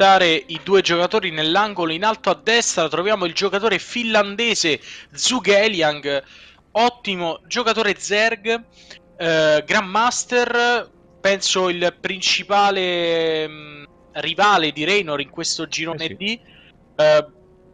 buttare i due giocatori nell'angolo. In alto a destra troviamo il giocatore finlandese Zugeliang, ottimo giocatore Zerg, Grandmaster, penso il principale rivale di Raynor in questo girone D.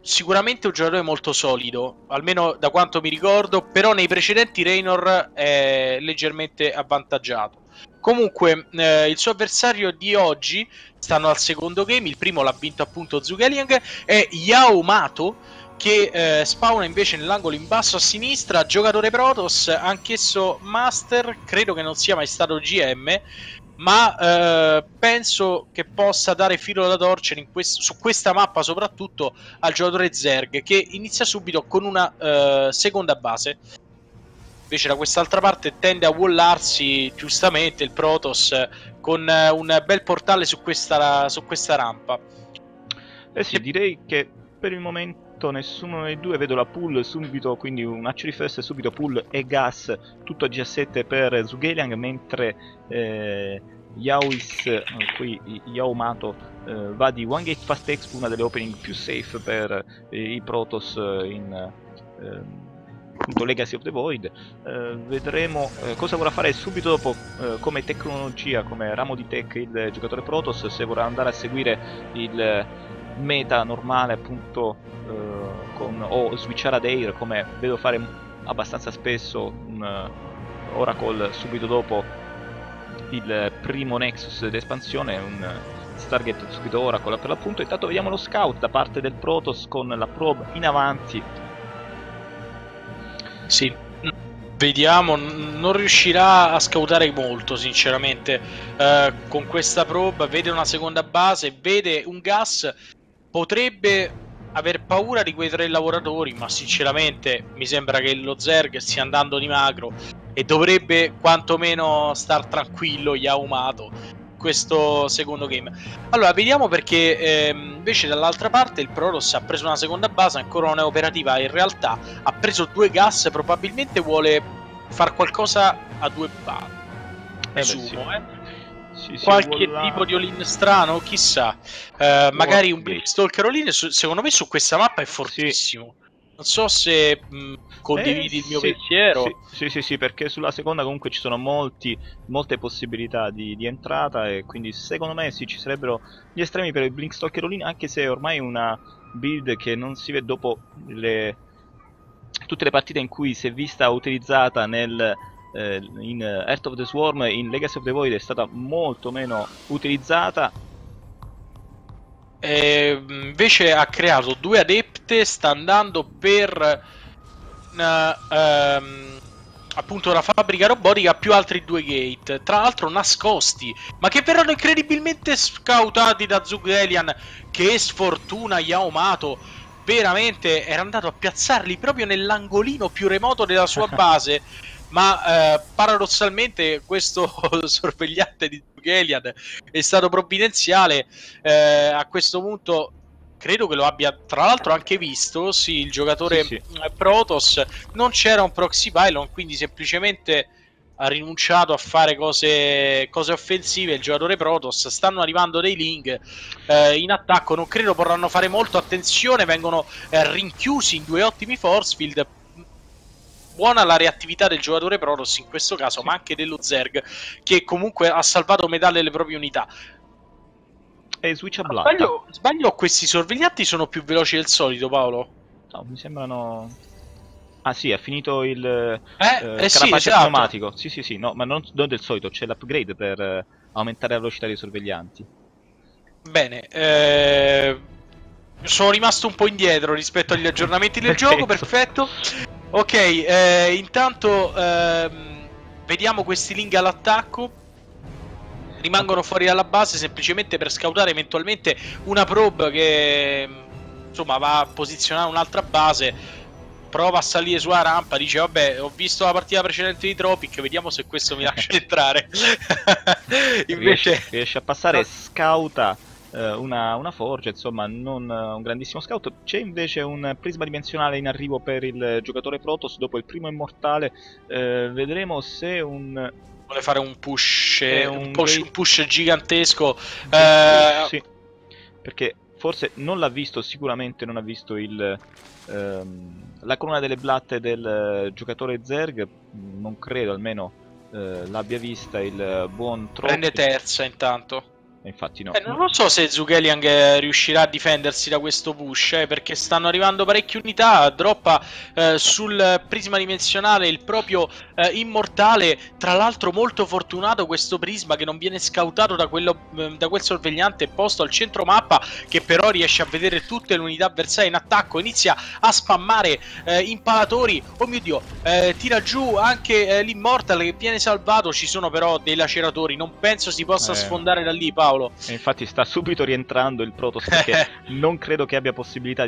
Sicuramente un giocatore molto solido, almeno da quanto mi ricordo, però nei precedenti Raynor è leggermente avvantaggiato. Comunque il suo avversario di oggi, stanno al secondo game, il primo l'ha vinto appunto Zugeliang, è Yaumato, che spawna invece nell'angolo in basso a sinistra, giocatore Protoss, anch'esso Master, credo che non sia mai stato GM, ma penso che possa dare filo da torcere in su questa mappa soprattutto al giocatore Zerg, che inizia subito con una seconda base. Invece da quest'altra parte tende a wallarsi giustamente il Protoss con un bel portale su questa rampa. Eh sì, direi che per il momento nessuno dei due, vedo la pull subito, quindi un accio riflesso subito pull e gas, tutto a G7 per Zugeliang, mentre Yaumato va di One Gate Fast Expo, una delle opening più safe per i Protoss in appunto Legacy of the Void. Vedremo cosa vorrà fare subito dopo, come tecnologia, come ramo di tech il giocatore Protoss, se vorrà andare a seguire il meta normale appunto o switchare ad Air, come vedo fare abbastanza spesso un Oracle subito dopo il primo Nexus d'espansione, un Stargate subito Oracle per l'appunto. Intanto vediamo lo scout da parte del Protoss con la probe in avanti. Sì, vediamo, non riuscirà a scautare molto sinceramente con questa probe. Vede una seconda base, vede un gas, potrebbe aver paura di quei tre lavoratori, ma sinceramente mi sembra che lo Zerg stia andando di magro e dovrebbe quantomeno star tranquillo Yaumato questo secondo game. Allora vediamo, perché invece dall'altra parte il Protoss ha preso una seconda base, ancora non è operativa, in realtà ha preso due gas, probabilmente vuole far qualcosa a due basi, presumo, Sì, qualche tipo di all-in strano, chissà, magari un Blade Stalker all-in, secondo me su questa mappa è fortissimo. Sì. Non so se condividi il mio pensiero. Sì, perché sulla seconda comunque ci sono molte possibilità di entrata, e quindi secondo me sì, ci sarebbero gli estremi per il Blink Stalker all-in, anche se è ormai una build che non si vede dopo tutte le partite in cui si è vista utilizzata in Heart of the Swarm. In Legacy of the Void è stata molto meno utilizzata, invece ha creato due adepte, sta andando per appunto la fabbrica robotica, più altri due gate, tra l'altro nascosti, ma che verranno incredibilmente scautati da Zugeliang. Che sfortuna Yaumato, veramente era andato a piazzarli proprio nell'angolino più remoto della sua base. Ma paradossalmente questo sorvegliante di Zugeliang è stato provvidenziale. A questo punto credo che lo abbia tra l'altro anche visto il giocatore Protoss. Non c'era un proxy pylon, quindi semplicemente ha rinunciato a fare cose offensive. Il giocatore Protoss, stanno arrivando dei Ling in attacco, non credo potranno fare molto. Attenzione, vengono rinchiusi in due ottimi force field. Buona la reattività del giocatore Protoss in questo caso, ma anche dello Zerg, che comunque ha salvato metà delle proprie unità. E switch a blatta. Sbaglio, questi sorveglianti sono più veloci del solito, Paolo? No, mi sembrano... Ah sì, ha finito il carapace pneumatico. Sì, no, ma non del solito, c'è l'upgrade per aumentare la velocità dei sorveglianti. Bene, sono rimasto un po' indietro rispetto agli aggiornamenti del gioco, perfetto. Ok, intanto vediamo questi Ling all'attacco. Rimangono fuori dalla base semplicemente per scautare eventualmente una probe che insomma va a posizionare un'altra base. Prova a salire sulla rampa, dice vabbè, ho visto la partita precedente di Tropic, vediamo se questo mi lascia entrare. Invece riesce a passare, scauta una forge, insomma non un grandissimo scout. C'è invece un prisma dimensionale in arrivo per il giocatore Protoss dopo il primo immortale. Vedremo se vuole fare un push gigantesco. perché forse non l'ha visto, sicuramente non ha visto il, la corona delle blatte del giocatore Zerg, non credo almeno l'abbia vista il buon Troll. Prende terza intanto. Infatti no. Non so se Zugeliang riuscirà a difendersi da questo push, perché stanno arrivando parecchie unità. Droppa sul prisma dimensionale il proprio immortale. Tra l'altro molto fortunato questo prisma che non viene scautato da quel sorvegliante posto al centro mappa, che però riesce a vedere tutte le unità avversarie in attacco. Inizia a spammare impalatori. Oh mio Dio, tira giù anche l'immortale che viene salvato. Ci sono però dei laceratori, non penso si possa sfondare da lì, Paolo. E infatti sta subito rientrando il Protoss, perché non credo che abbia possibilità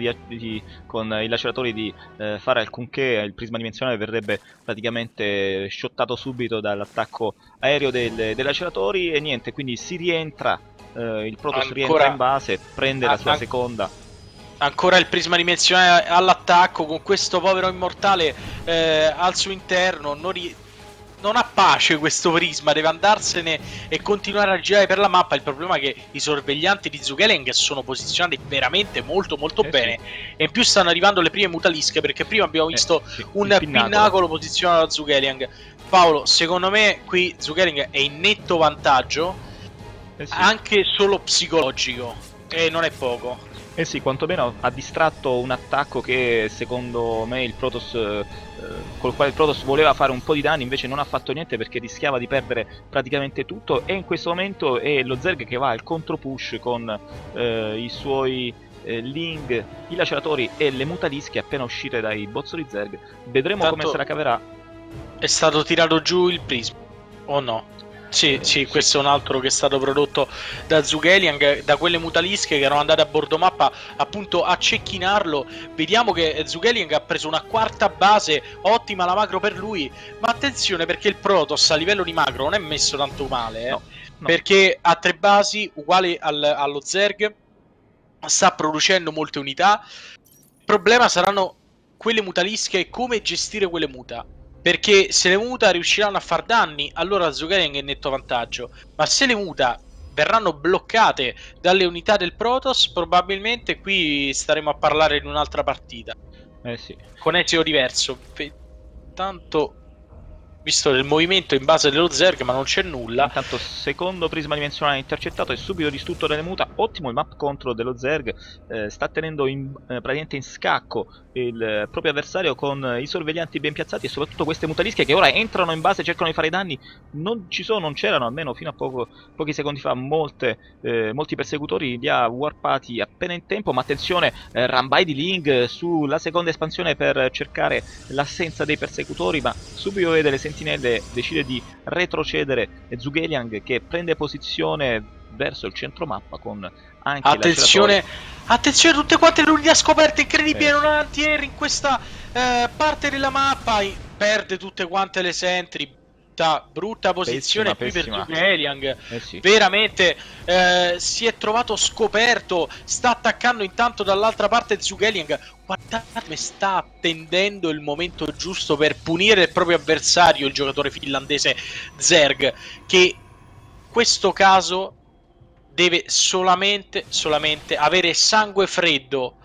con i laceratori di fare alcunché. Il prisma dimensionale verrebbe praticamente shottato subito dall'attacco aereo dei laceratori e niente, quindi si rientra, il Protoss rientra in base, prende la sua seconda. Ancora il prisma dimensionale all'attacco con questo povero immortale al suo interno, non ha pace questo prisma, deve andarsene e continuare a girare per la mappa. Il problema è che i sorveglianti di Zugeliang sono posizionati veramente molto bene, sì. E in più stanno arrivando le prime mutalische, perché prima abbiamo visto un pinnacolo posizionato da Zugeliang. Paolo, secondo me qui Zugeliang è in netto vantaggio, sì, anche solo psicologico, e non è poco. Eh sì, quantomeno ha distratto un attacco che secondo me il Protoss, col quale il Protoss voleva fare un po' di danni, invece non ha fatto niente perché rischiava di perdere praticamente tutto. E in questo momento è lo Zerg che va al contro push con i suoi Ling, i laceratori e le mutalische appena uscite dai bozzoli Zerg. Vedremo come se la caverà. È stato tirato giù il prisma, o no? Sì, sì, questo è un altro che è stato prodotto da Zugeliang, da quelle mutalische che erano andate a bordo mappa appunto a cecchinarlo. Vediamo che Zugeliang ha preso una quarta base, ottima la macro per lui, ma attenzione perché il Protoss a livello di macro non è messo tanto male, no. Perché ha tre basi uguali allo Zerg, sta producendo molte unità. Il problema saranno quelle mutalische e come gestire quelle muta, perché se le muta riusciranno a far danni, allora Zugeliang è in netto vantaggio. Ma se le muta verranno bloccate dalle unità del Protoss, probabilmente qui staremo a parlare di un'altra partita. Eh sì. Con esito diverso. Tanto, visto il movimento in base dello Zerg, ma non c'è nulla. Intanto secondo prisma dimensionale intercettato e subito distrutto dalle muta. Ottimo il map control dello Zerg, sta tenendo praticamente in scacco il proprio avversario con i sorveglianti ben piazzati e soprattutto queste mutalische che ora entrano in base e cercano di fare danni. Non ci sono, non c'erano almeno fino a pochi secondi fa molti persecutori, li ha warpati appena in tempo. Ma attenzione, rambai di Ling sulla seconda espansione per cercare l'assenza dei persecutori, ma subito vede le sentinelle, decide di retrocedere e Zugeliang che prende posizione verso il centro mappa con anche attenzione, tutte quante le unità scoperte, incredibile, non ha anti-air in questa parte della mappa, perde tutte quante le sentry. Brutta posizione pessima. Per Zugeliang, sì. Veramente si è trovato scoperto. Sta attaccando intanto dall'altra parte Zugeliang. Guardate, sta attendendo il momento giusto per punire il proprio avversario, il giocatore finlandese Zerg, che in questo caso deve solamente avere sangue freddo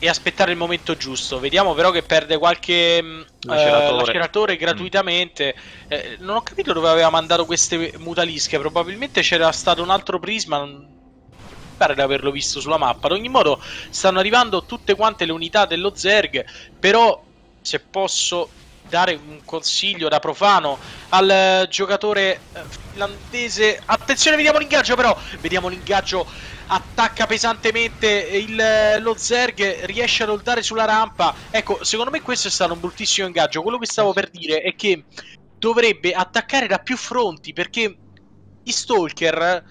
e aspettare il momento giusto. Vediamo però che perde qualche laceratore gratuitamente. Non ho capito dove aveva mandato queste mutalische, probabilmente c'era stato un altro prisma, non pare di averlo visto sulla mappa. Ad ogni modo stanno arrivando tutte quante le unità dello Zerg, però se posso dare un consiglio da profano al giocatore finlandese, attenzione, vediamo l'ingaggio, però vediamo l'ingaggio, attacca pesantemente lo Zerg, riesce a rollare sulla rampa. Ecco, secondo me questo è stato un bruttissimo ingaggio. Quello che stavo per dire è che dovrebbe attaccare da più fronti, perché gli Stalker,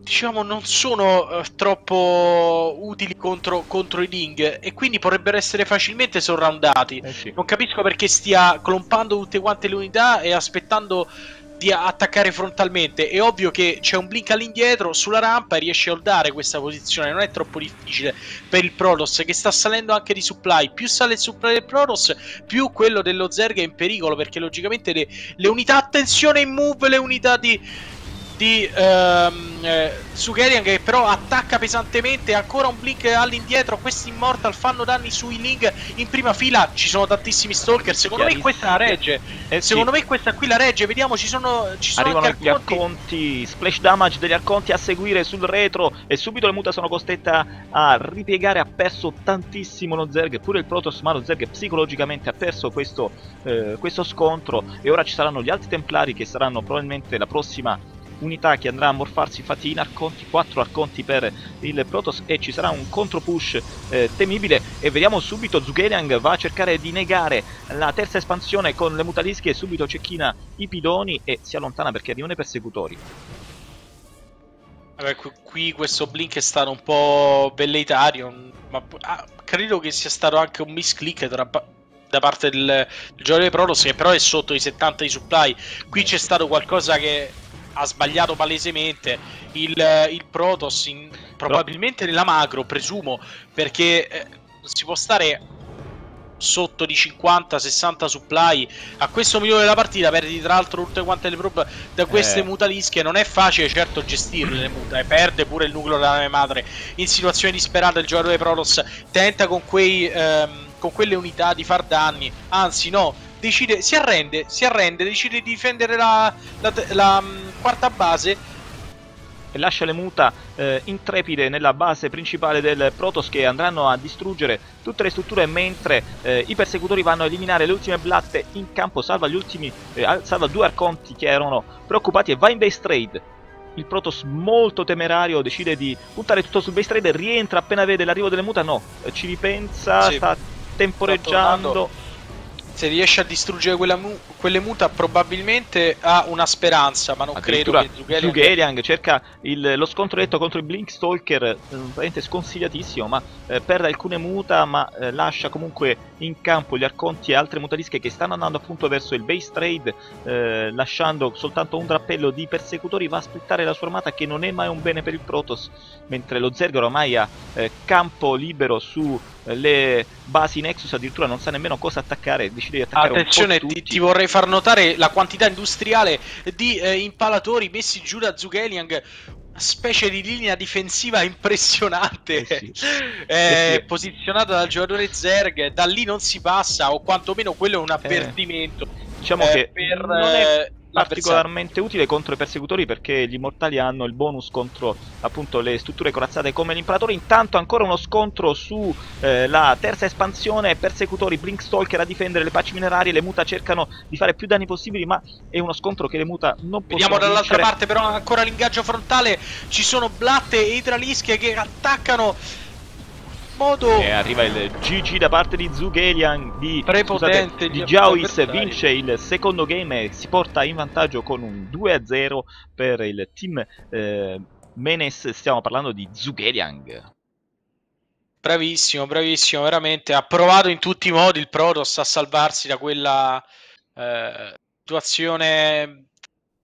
diciamo, non sono troppo utili contro i Ling, e quindi potrebbero essere facilmente sorroundati. Sì. Non capisco perché stia clompando tutte quante le unità e aspettando di attaccare frontalmente. È ovvio che c'è un blink all'indietro sulla rampa e riesce a holdare questa posizione. Non è troppo difficile per il Protoss, che sta salendo anche di supply. Più sale il supply del Protoss, più quello dello Zerg è in pericolo, perché logicamente le unità, attenzione in move le unità di di Sugerian, che però attacca pesantemente, ancora un blink all'indietro. Questi Immortal fanno danni sui Ling in prima fila, ci sono tantissimi Stalker, secondo me questa la regge, secondo me questa qui la regge, vediamo, ci sono arrivano anche gli arconti, splash damage degli arconti a seguire sul retro e subito le muta sono costretta a ripiegare, ha perso tantissimo lo Zerg, pure il Protoss, ma lo Zerg psicologicamente ha perso questo scontro e ora ci saranno gli Alti Templari che saranno probabilmente la prossima unità che andrà a morfarsi infatti in arconti, 4 arconti per il Protoss, e ci sarà un contro push temibile, e vediamo subito Zugerian va a cercare di negare la terza espansione con le mutalische e subito cecchina i pidoni e si allontana perché arrivano i persecutori. Vabbè, qui questo blink è stato un po' velleitario, ma credo che sia stato anche un misclick da parte del giocatore Protoss, che però è sotto i 70 di supply. Qui c'è stato qualcosa che ha sbagliato palesemente il Protoss, probabilmente nella macro, presumo, perché si può stare sotto di 50-60 supply a questo milione della partita, perdi tra l'altro tutte quante le probe da queste mutalische, non è facile certo gestirle le muta, e perde pure il nucleo della nave madre. In situazione disperata il giocatore Protoss tenta con quelle unità di far danni, anzi no, decide, si arrende, decide di difendere la quarta base e lascia le muta intrepide nella base principale del Protoss, che andranno a distruggere tutte le strutture, mentre i persecutori vanno a eliminare le ultime blatte in campo. Salva gli ultimi, salva due arconti che erano preoccupati e va in base trade. Il Protoss, molto temerario, decide di puntare tutto sul base trade, rientra appena vede l'arrivo delle muta, no, ci ripensa, sì, sta temporeggiando. Se riesce a distruggere quelle muta probabilmente ha una speranza, ma non credo che Zugerian cerca lo scontro diretto contro il Blink Stalker, veramente sconsigliatissimo, ma perde alcune muta, ma lascia comunque in campo gli arconti e altre mutalische che stanno andando appunto verso il base trade, lasciando soltanto un drappello di persecutori. Va a aspettare la sua armata, che non è mai un bene per il Protoss, mentre lo Zerg ormai ha campo libero su le basi Nexus, addirittura non sa nemmeno cosa attaccare, decide di attaccare. Attenzione, un po' ti vorrei far notare la quantità industriale di impalatori messi giù da Zugelian, una specie di linea difensiva impressionante, posizionata dal giocatore Zerg, da lì non si passa, o quantomeno quello è un avvertimento, diciamo che non è particolarmente utile contro i persecutori, perché gli immortali hanno il bonus contro appunto le strutture corazzate come l'imperatore. Intanto ancora uno scontro su la terza espansione, persecutori, Blink Stalker a difendere le paci minerarie, le muta cercano di fare più danni possibili, ma è uno scontro che le muta non possono. Vediamo dall'altra parte però ancora l'ingaggio frontale, ci sono blatte e idralische che attaccano modo. E arriva il GG da parte di Zugelian, di Jaois, vince il secondo game e si porta in vantaggio con un 2-0 per il team Menes. Stiamo parlando di Zugelian. Bravissimo, bravissimo, veramente ha provato in tutti i modi il Protoss a salvarsi da quella situazione